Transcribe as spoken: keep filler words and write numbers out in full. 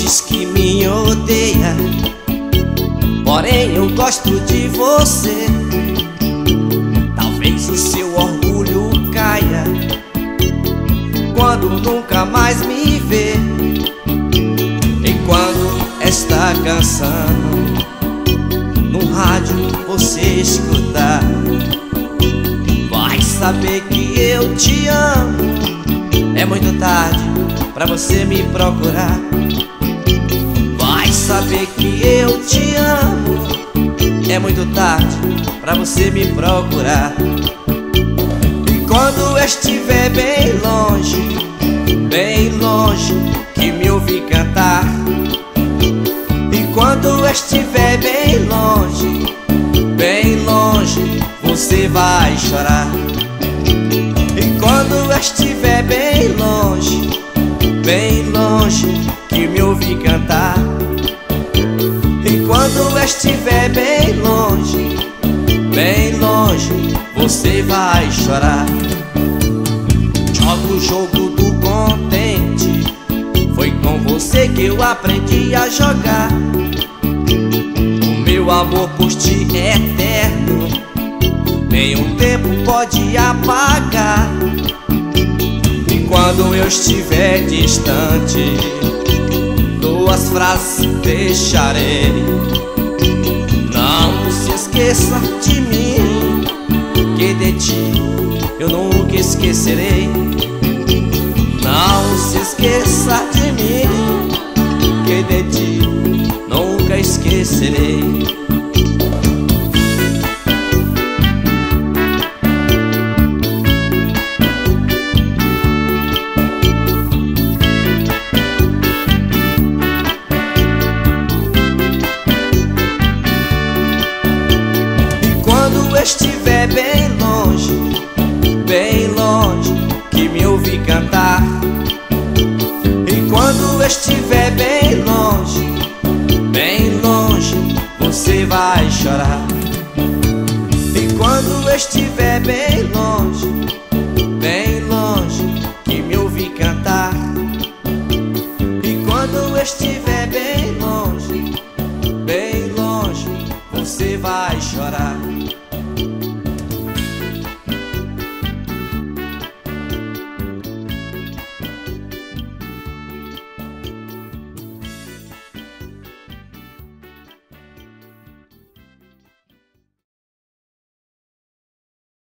diz que me odeia, porém eu gosto de você. Talvez o seu orgulho caia quando nunca mais me vê. E quando esta canção no rádio você escutar, vai saber que eu te amo. É muito tarde pra você me procurar. Vai saber que eu te amo. É muito tarde pra você me procurar. E quando eu estiver bem longe, bem longe, que me ouvi cantar. E quando eu estiver bem longe, bem longe, você vai chorar. E quando eu estiver bem longe, bem longe, que me ouvi cantar. E quando eu estiver bem longe, bem longe, você vai chorar. Jogo o jogo do contente, foi com você que eu aprendi a jogar. O meu amor por ti é eterno, nenhum tempo pode apagar. E quando eu estiver distante, duas frases deixarei. Não se esqueça de mim, que de ti eu nunca esquecerei. Não se esqueça de mim, que de ti nunca esquecerei. Estiver bem longe, bem longe, que me ouvi cantar. E quando eu estiver bem longe, bem longe, você vai chorar. E quando eu estiver bem longe, bem longe, que me ouvi cantar. E quando eu estiver